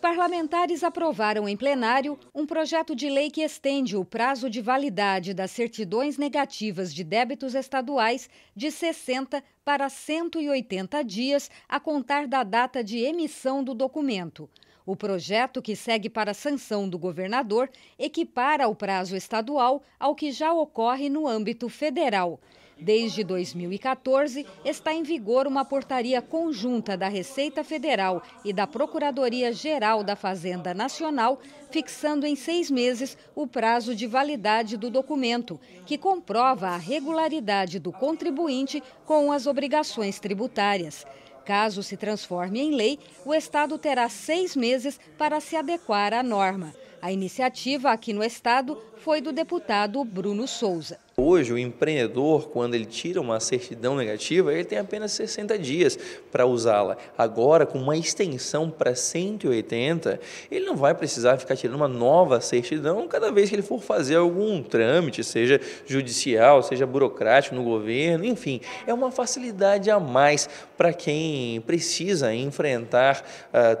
parlamentares aprovaram em plenário um projeto de lei que estende o prazo de validade das certidões negativas de débitos estaduais de 60 para 180 dias a contar da data de emissão do documento. O projeto, que segue para a sanção do governador, equipara o prazo estadual ao que já ocorre no âmbito federal. Desde 2014, está em vigor uma portaria conjunta da Receita Federal e da Procuradoria-Geral da Fazenda Nacional, fixando em 6 meses o prazo de validade do documento, que comprova a regularidade do contribuinte com as obrigações tributárias. Caso se transforme em lei, o Estado terá 6 meses para se adequar à norma. A iniciativa aqui no Estado foi do deputado Bruno Souza. Hoje, o empreendedor, quando ele tira uma certidão negativa, ele tem apenas 60 dias para usá-la. Agora, com uma extensão para 180, ele não vai precisar ficar tirando uma nova certidão cada vez que ele for fazer algum trâmite, seja judicial, seja burocrático no governo, enfim. É uma facilidade a mais para quem precisa enfrentar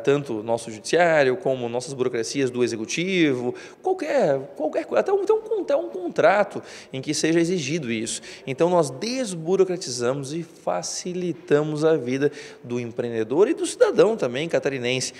tanto o nosso judiciário como nossas burocracias do executivo, qualquer coisa, até um contrato em que seja exigido isso. Então nós desburocratizamos e facilitamos a vida do empreendedor e do cidadão também catarinense.